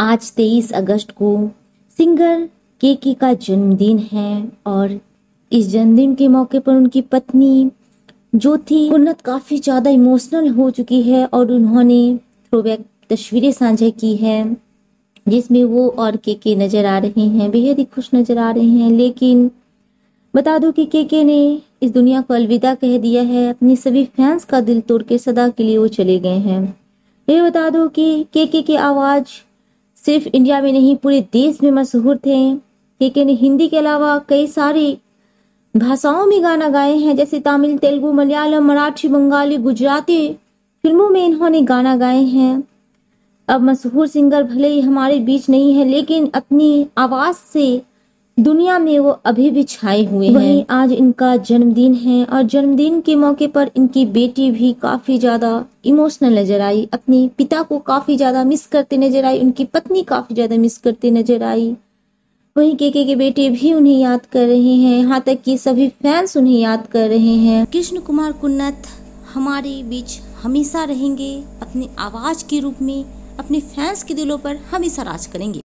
आज 23 अगस्त को सिंगर केके का जन्मदिन है और इस जन्मदिन के मौके पर उनकी पत्नी ज्योति कुन्नत काफ़ी ज़्यादा इमोशनल हो चुकी है और उन्होंने थ्रोबैक तस्वीरें साझा की है जिसमें वो और केके नज़र आ रहे हैं, बेहद ही खुश नज़र आ रहे हैं। लेकिन बता दो कि केके ने इस दुनिया को अलविदा कह दिया है, अपने सभी फैंस का दिल तोड़ के सदा के लिए वो चले गए हैं। ये बता दो कि केके की आवाज़ सिर्फ इंडिया में नहीं पूरे देश में मशहूर थे। केके ने हिंदी के अलावा कई सारी भाषाओं में गाना गाए हैं, जैसे तमिल, तेलुगु, मलयालम, मराठी, बंगाली, गुजराती फिल्मों में इन्होंने गाना गाए हैं। अब मशहूर सिंगर भले ही हमारे बीच नहीं है, लेकिन अपनी आवाज़ से दुनिया में वो अभी भी छाए हुए हैं। आज इनका जन्मदिन है और जन्मदिन के मौके पर इनकी बेटी भी काफ़ी ज़्यादा इमोशनल नजर आई, अपने पिता को काफ़ी ज़्यादा मिस करते नजर आई, उनकी पत्नी काफ़ी ज़्यादा मिस करते नजर आई। वहीं केके के बेटे भी उन्हें याद कर रहे हैं, यहाँ तक कि सभी फैंस उन्हें याद कर रहे हैं। कृष्ण कुमार कुन्नत हमारे बीच हमेशा रहेंगे, अपनी आवाज़ के रूप में अपने फैंस के दिलों पर हमेशा राज करेंगे।